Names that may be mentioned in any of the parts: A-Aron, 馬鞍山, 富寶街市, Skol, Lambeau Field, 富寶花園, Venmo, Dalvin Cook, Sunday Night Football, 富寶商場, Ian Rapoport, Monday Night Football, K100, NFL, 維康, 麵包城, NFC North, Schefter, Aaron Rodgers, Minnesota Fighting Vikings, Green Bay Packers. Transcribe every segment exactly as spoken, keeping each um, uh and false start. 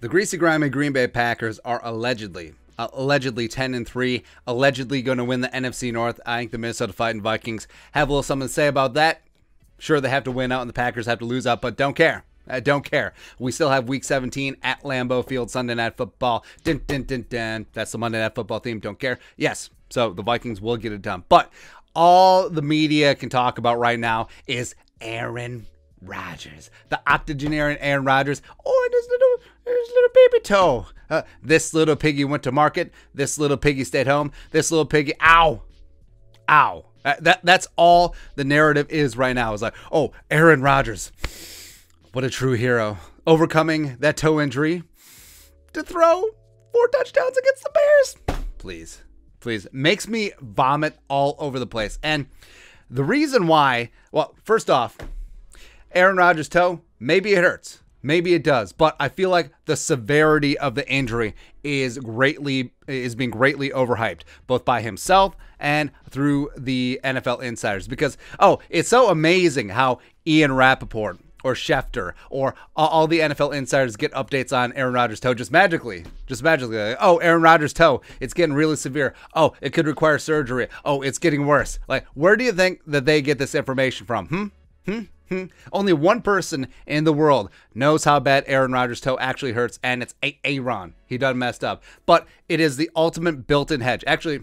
The greasy, grimy Green Bay Packers are allegedly, uh, allegedly ten and three, allegedly going to win the N F C North. I think the Minnesota Fighting Vikings have a little something to say about that. Sure, they have to win out and the Packers have to lose out, but don't care. I don't care. We still have Week seventeen at Lambeau Field, Sunday Night Football. Dun, dun, dun, dun. That's the Monday Night Football theme. Don't care. Yes, so the Vikings will get it done. But all the media can talk about right now is Aaron Rodgers. The octogenarian Aaron Rodgers. Oh, and his little, his little baby toe. Uh, this little piggy went to market. This little piggy stayed home. This little piggy. Ow. Ow. Uh, that, that's all the narrative is right now. It's like, oh, Aaron Rodgers. What a true hero. Overcoming that toe injury to throw four touchdowns against the Bears. Please, please. Makes me vomit all over the place. And the reason why, well, first off, Aaron Rodgers' toe, maybe it hurts. Maybe it does. But I feel like the severity of the injury is greatly is being greatly overhyped, both by himself and through the N F L insiders. Because, oh, it's so amazing how Ian Rapoport or Schefter, or all the N F L insiders get updates on Aaron Rodgers' toe just magically. Just magically. Like, oh, Aaron Rodgers' toe. It's getting really severe. Oh, it could require surgery. Oh, it's getting worse. Like, where do you think that they get this information from? Hmm? Hmm? Hmm? Only one person in the world knows how bad Aaron Rodgers' toe actually hurts, and it's A-Aron. He done messed up. But it is the ultimate built-in hedge. Actually,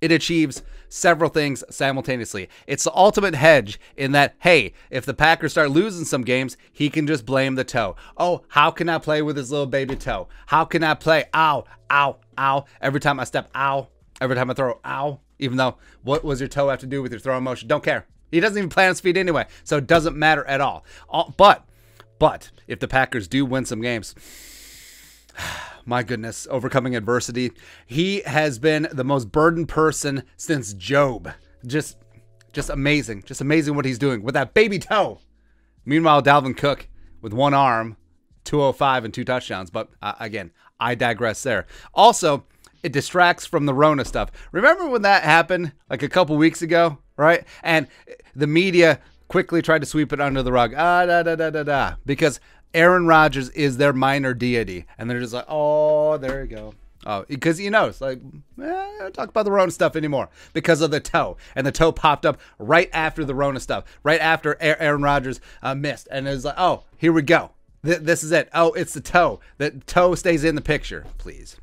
it achieves several things simultaneously. It's the ultimate hedge in that, hey, if the Packers start losing some games, he can just blame the toe. Oh, how can I play with his little baby toe? How can I play? Ow, ow, ow. Every time I step, ow. Every time I throw, ow. Even though, what was your toe have to do with your throwing motion? Don't care. He doesn't even play on speed anyway, so it doesn't matter at all. all but, but, if the Packers do win some games... My goodness, overcoming adversity. He has been the most burdened person since Job. Just just amazing. Just amazing what he's doing with that baby toe. Meanwhile, Dalvin Cook with one arm, two oh five and two touchdowns. But uh, again, I digress there. Also, it distracts from the Rona stuff. Remember when that happened like a couple weeks ago, right? And the media quickly tried to sweep it under the rug. Ah, da, da, da, da, da. Because Aaron Rodgers is their minor deity, and they're just like, oh, there you go. Oh, because he knows, like, eh, I don't talk about the Rona stuff anymore because of the toe. And the toe popped up right after the Rona stuff, right after Aaron Rodgers uh, missed. And it was like, oh, here we go. Th this is it. Oh, it's the toe. The toe stays in the picture. Please.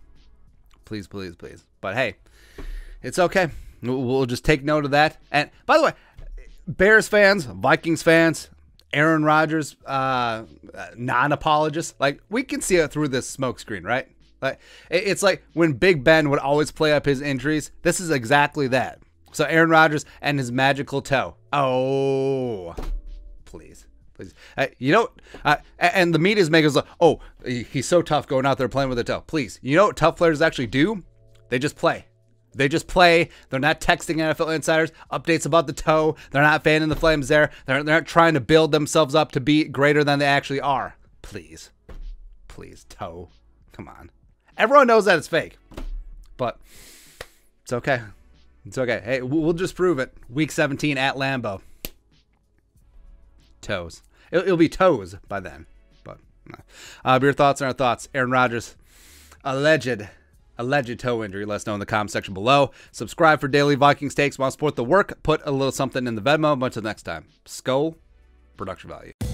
Please, please, please. But, hey, it's okay. We'll just take note of that. And, by the way, Bears fans, Vikings fans, Aaron Rodgers, uh, non-apologist. Like, we can see it through this smokescreen, right? Like, it's like when Big Ben would always play up his injuries. This is exactly that. So Aaron Rodgers and his magical toe. Oh, please, please. Uh, you know, uh, and the media's making us like, oh, he's so tough going out there playing with a toe. Please, you know what tough players actually do? They just play. They just play. They're not texting N F L insiders updates about the toe. They're not fanning the flames there. They're, they're not trying to build themselves up to be greater than they actually are. Please. Please, toe. Come on. Everyone knows that it's fake. But it's okay. It's okay. Hey, we'll just prove it. Week seventeen at Lambeau. Toes. It'll, it'll be toes by then. But uh, your thoughts and our thoughts. Aaron Rodgers, alleged. Alleged toe injury. Let us know in the comment section below. Subscribe for daily Vikings takes. Want to support the work? Put a little something in the Venmo. Until next time. Skol. Production value.